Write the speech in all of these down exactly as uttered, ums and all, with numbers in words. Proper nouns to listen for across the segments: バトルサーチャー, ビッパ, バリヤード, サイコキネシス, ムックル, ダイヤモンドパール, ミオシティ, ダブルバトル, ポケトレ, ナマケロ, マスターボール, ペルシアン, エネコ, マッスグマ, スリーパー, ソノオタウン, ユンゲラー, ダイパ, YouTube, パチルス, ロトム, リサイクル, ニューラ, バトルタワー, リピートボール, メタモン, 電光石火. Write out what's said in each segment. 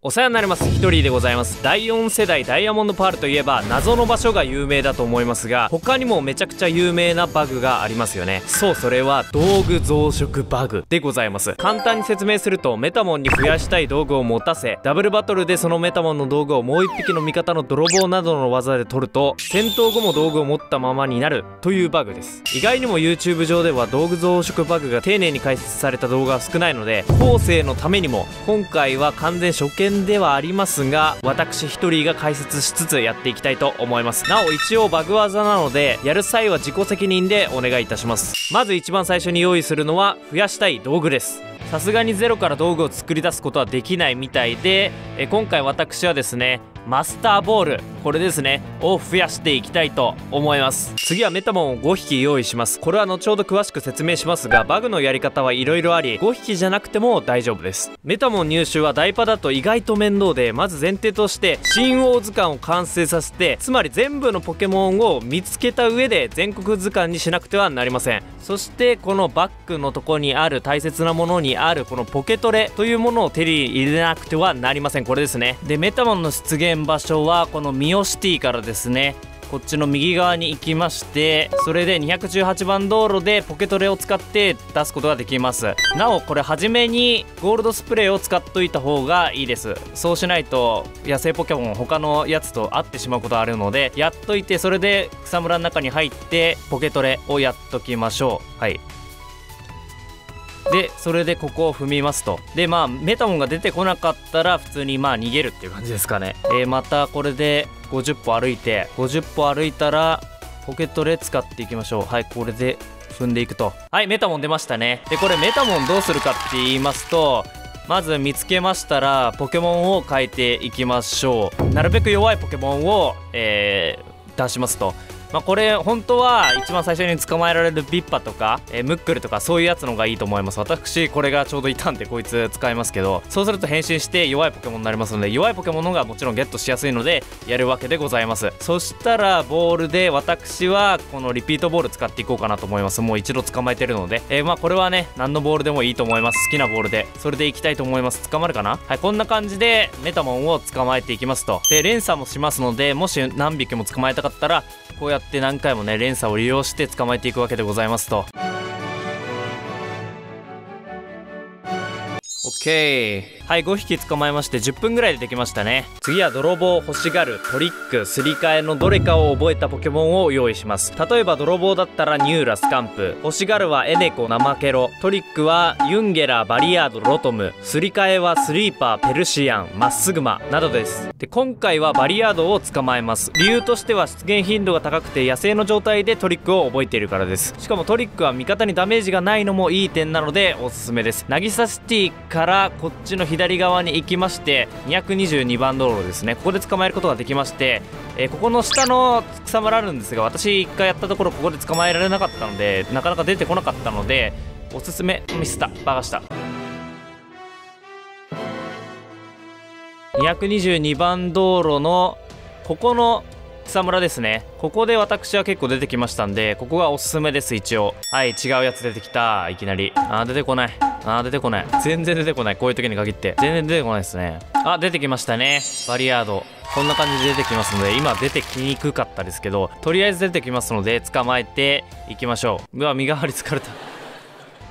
お世話になります。ひとりでございます。だいよん世代ダイヤモンドパールといえば謎の場所が有名だと思いますが、他にもめちゃくちゃ有名なバグがありますよね。そう、それは道具増殖バグでございます。簡単に説明すると、メタモンに増やしたい道具を持たせ、ダブルバトルでそのメタモンの道具をもう一匹の味方の泥棒などの技で取ると、戦闘後も道具を持ったままになるというバグです。意外にも YouTube 上では道具増殖バグが丁寧に解説された動画は少ないので、後世のためにも今回は完全初見ではありますが、私一人が解説しつつやっていきたいと思います。なお一応バグ技なので、やる際は自己責任でお願いいたします。まず一番最初に用意するのは増やしたい道具です。さすがにゼロから道具を作り出すことはできないみたいで、え今回私はですね、マスターボール、これですねを増やしていきたいと思います。次はメタモンをごひき用意します。これは後ほど詳しく説明しますが、バグのやり方はいろいろあり、ごひきじゃなくても大丈夫です。メタモン入手はダイパだと意外と面倒で、まず前提として新王図鑑を完成させて、つまり全部のポケモンを見つけた上で全国図鑑にしなくてはなりません。そしてこのバッグのとこにある大切なものにあるこのポケトレというものを手に入れなくてはなりません。これですね。でメタモンの出現場所はこのミオシティからですね、こっちの右側に行きまして、それでにひゃくじゅうはちばん道路でポケトレを使って出すことができます。なおこれ初めにゴールドスプレーを使っといた方がいいです。そうしないと野生ポケモン他のやつと会ってしまうことあるので、やっといて、それで草むらの中に入ってポケトレをやっときましょう。はい、でそれでここを踏みますと、でまあメタモンが出てこなかったら普通にまあ逃げるっていう感じですかね。えー、またこれでごじゅっぽ歩いて、ごじゅっぽ歩いたらポケトレ使っていきましょう。はい、これで踏んでいくと。はい、メタモン出ましたね。でこれメタモンどうするかって言いますと、まず見つけましたらポケモンを変えていきましょう。なるべく弱いポケモンを、えー、出しますと。まあこれ本当は一番最初に捕まえられるビッパとか、えー、ムックルとかそういうやつの方がいいと思います。私これがちょうどいたんでこいつ使いますけど、そうすると変身して弱いポケモンになりますので、弱いポケモンの方がもちろんゲットしやすいのでやるわけでございます。そしたらボールで私はこのリピートボール使っていこうかなと思います。もう一度捕まえてるので、えー、まあこれはね何のボールでもいいと思います。好きなボールでそれでいきたいと思います。捕まるかな。はい、こんな感じでメタモンを捕まえていきますと。で連鎖もしますので、もし何匹も捕まえたかったらこうやってやって何回もね連鎖を利用して捕まえていくわけでございますと。 OK、はい、ごひき捕まえましてじゅっぷんぐらいでできましたね。次は泥棒、欲しがる、トリック、すり替えのどれかを覚えたポケモンを用意します。例えば泥棒だったらニューラ、スカンプ、欲しがるはエネコ、ナマケロ、トリックはユンゲラ、バリアード、ロトム、すり替えはスリーパー、ペルシアン、マッスグマなどです。で今回はバリアードを捕まえます。理由としては出現頻度が高くて野生の状態でトリックを覚えているからです。しかもトリックは味方にダメージがないのもいい点なのでおすすめです。渚シティからこっちの左左側に行きましてにひゃくにじゅうにばん道路ですね。ここで捕まえることができまして、えー、ここの下の草むらあるんですが、私いっかいやったところここで捕まえられなかったのでなかなか出てこなかったのでおすすめ。ミスったバカした。にひゃくにじゅうにばん道路のここの草むらですね。ここで私は結構出てきましたんで、ここがおすすめです一応。はい、違うやつ出てきた。いきなりあー出てこない、あー出てこない、全然出てこない。こういう時に限って全然出てこないですね。あ、出てきましたね、バリアード。こんな感じで出てきますので、今出てきにくかったですけどとりあえず出てきますので捕まえていきましょう。うわ、身代わり疲れた。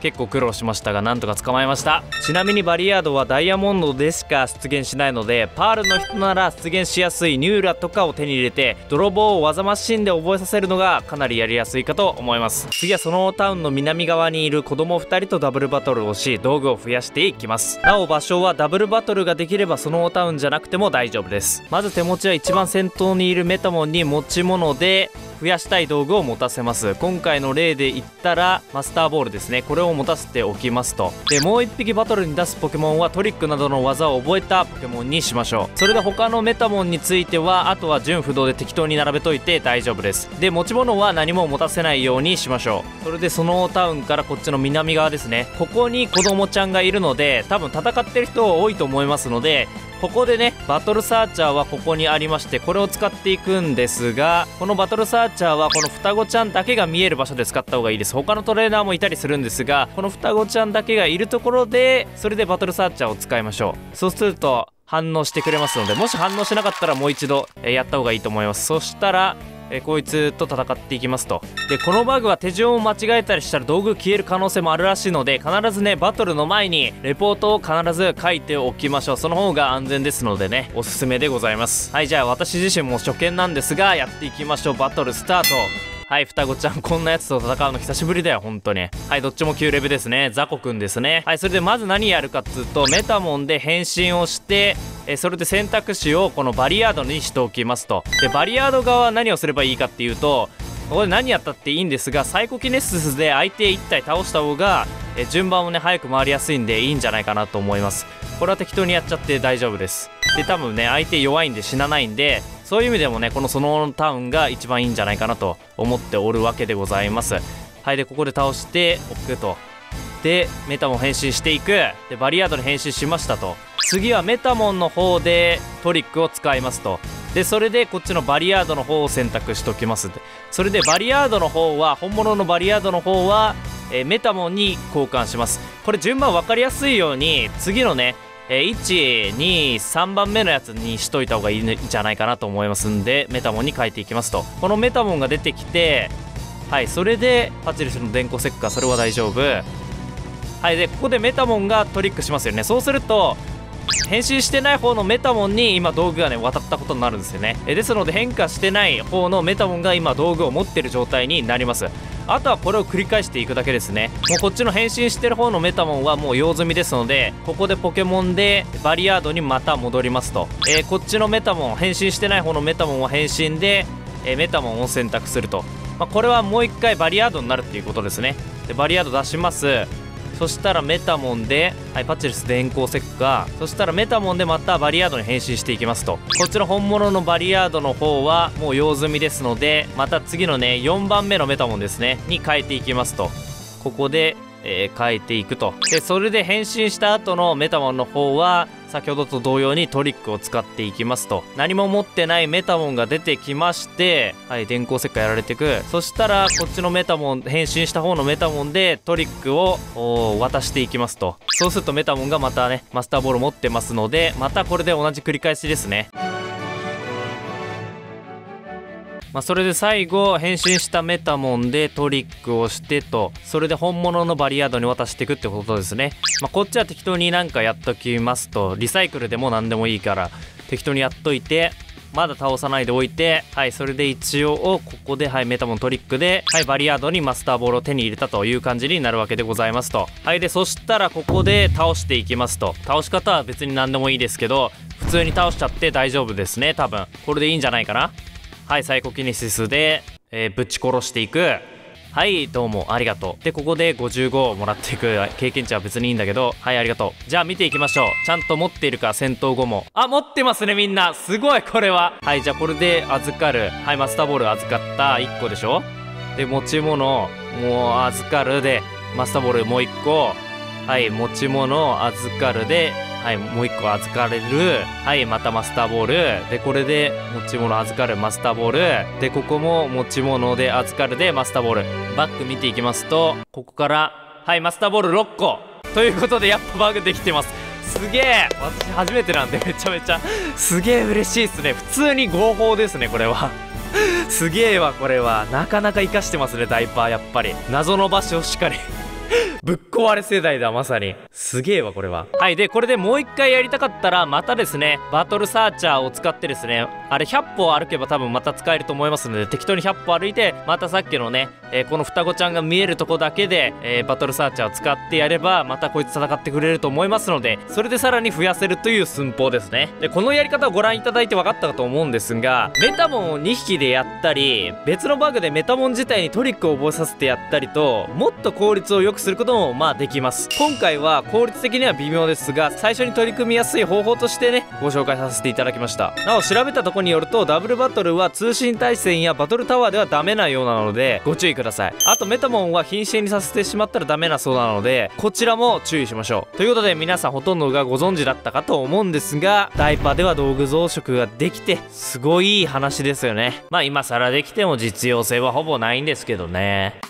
結構苦労しましたがなんとか捕まえました。ちなみにバリアードはダイヤモンドでしか出現しないので、パールの人なら出現しやすいニューラとかを手に入れて泥棒を技マシンで覚えさせるのがかなりやりやすいかと思います。次はそのタウンの南側にいる子供ふたりとダブルバトルをし道具を増やしていきます。なお場所はダブルバトルができればそのタウンじゃなくても大丈夫です。まず手持ちは一番先頭にいるメタモンに持ち物で増やしたい道具を持たせます。今回の例で言ったらマスターボールですね。これを持たせておきますと。でもういっぴきバトルに出すポケモンはトリックなどの技を覚えたポケモンにしましょう。それで他のメタモンについてはあとは順不動で適当に並べといて大丈夫です。で持ち物は何も持たせないようにしましょう。それでそのタウンからこっちの南側ですね、ここに子供ちゃんがいるので多分戦ってる人多いと思いますので、ここでねバトルサーチャーはここにありましてこれを使っていくんですが、このバトルサーチャーはこの双子ちゃんだけが見える場所で使った方がいいです。他のトレーナーもいたりするんですが、この双子ちゃんだけがいるところでそれでバトルサーチャーを使いましょう。そうすると反応してくれますので、もし反応しなかったらもう一度やった方がいいと思います。そしたらこいつと戦っていきますと。でこのバグは手順を間違えたりしたら道具消える可能性もあるらしいので、必ずねバトルの前にレポートを必ず書いておきましょう。その方が安全ですのでね、おすすめでございます。はい、じゃあ私自身も初見なんですがやっていきましょう。バトルスタート。はい、双子ちゃん、こんなやつと戦うの久しぶりだよ本当に。はい、どっちもきゅうレベですね。ザコくんですね。はい、それでまず何やるかっつうと、メタモンで変身をしてえそれで選択肢をこのバリヤードにしておきますと。でバリヤード側は何をすればいいかっていうと、ここで何やったっていいんですが、サイコキネシスで相手いち体倒した方がえ順番もね早く回りやすいんでいいんじゃないかなと思います。これは適当にやっちゃって大丈夫です。で多分ね相手弱いんで死なないんで、そういう意味でもねこのソノータウンが一番いいんじゃないかなと思っておるわけでございます。はい、でここで倒しておくと。でメタモン変身していく。でバリアードに変身しましたと。次はメタモンの方でトリックを使いますと。でそれでこっちのバリアードの方を選択しておきます。それでバリアードの方は本物のバリアードの方は、えー、メタモンに交換します。これ順番分かりやすいように次のねえー、いち、に、さんばんめのやつにしといた方がいいんじゃないかなと思いますんで、メタモンに変えていきますと。このメタモンが出てきて、はい、それでパチルスの電光石火、それは大丈夫。はい、でここでメタモンがトリックしますよね。そうすると変身してない方のメタモンに今道具がね渡ったことになるんですよね。えですので変化してない方のメタモンが今道具を持ってる状態になります。あとはこれを繰り返していくだけですね。もうこっちの変身してる方のメタモンはもう用済みですので、ここでポケモンでバリアードにまた戻りますと。えー、こっちのメタモン、変身してない方のメタモンは変身で、えー、メタモンを選択すると。まあ、これはもう一回バリアードになるっていうことですね。でバリアード出します。そしたらメタモンで、はい、パチルス電光石火。そしたらメタモンでまたバリアードに変身していきますと。こっちの本物のバリアードの方はもう用済みですので、また次のねよんばんめのメタモンですねに変えていきますと。ここで、えー、変えていくと。でそれで変身した後のメタモンの方は先ほどと同様にトリックを使っていきますと。何も持ってないメタモンが出てきまして、はい、電光石火やられてく。そしたらこっちのメタモン、変身した方のメタモンでトリックを渡していきますと。そうするとメタモンがまたねマスターボール持ってますので、またこれで同じ繰り返しですね。まあそれで最後変身したメタモンでトリックをしてと。それで本物のバリアードに渡していくってことですね。まあ、こっちは適当になんかやっときますと。リサイクルでも何でもいいから適当にやっといて、まだ倒さないでおいて、はい、それで一応ここで、はい、メタモントリックで、はい、バリアードにマスターボールを手に入れたという感じになるわけでございますと。はい、でそしたらここで倒していきますと。倒し方は別に何でもいいですけど、普通に倒しちゃって大丈夫ですね多分。これでいいんじゃないかな。はい、サイコキネシスで、えー、ぶち殺していく。はい、どうもありがとう。でここでごじゅうごをもらっていく。経験値は別にいいんだけど、はい、ありがとう。じゃあ見ていきましょう。ちゃんと持っているか、戦闘後も。あ、持ってますねみんな、すごい。これははい、じゃあこれで預かる。はい、マスターボール預かったいっこでしょ。で持ち物もう預かるで、マスターボールもういっこ、はい、持ち物預かるで、はい、もういっこ預かれる。はい、またマスターボールで、これで持ち物預かる、マスターボールで、ここも持ち物で預かるで、マスターボール。バック見ていきますと、ここからはい、マスターボールろっこということで、やっぱバグできてます。すげえ、私初めてなんでめちゃめちゃすげえ嬉しいっすね。普通に合法ですねこれは。すげえわこれは。なかなか活かしてますねダイパー。やっぱり謎の場所しかりぶっ壊れ世代だまさに。すげえわこれは。はい、でこれでもう一回やりたかったら、またですねバトルサーチャーを使ってですね、あれひゃっぽ歩けば多分また使えると思いますので、適当にひゃっぽ歩いて、またさっきのね、えー、この双子ちゃんが見えるとこだけで、えー、バトルサーチャーを使ってやれば、またこいつ戦ってくれると思いますので、それでさらに増やせるという寸法ですね。でこのやり方をご覧いただいて分かったかと思うんですが、メタモンをにひきでやったり、別のバグでメタモン自体にトリックを覚えさせてやったりと、もっと効率を良くすることもまあできます。今回は効率的には微妙ですが、最初に取り組みやすい方法としてねご紹介させていただきました。なお調べたとこによると、ダブルバトルは通信対戦やバトルタワーではダメなようなのでご注意ください。あとメタモンは瀕死にさせてしまったらダメなそうなので、こちらも注意しましょう。ということで皆さんほとんどがご存知だったかと思うんですが、ダイパーでは道具増殖ができてすごいいい話ですよね。まあ今更できても実用性はほぼないんですけどね。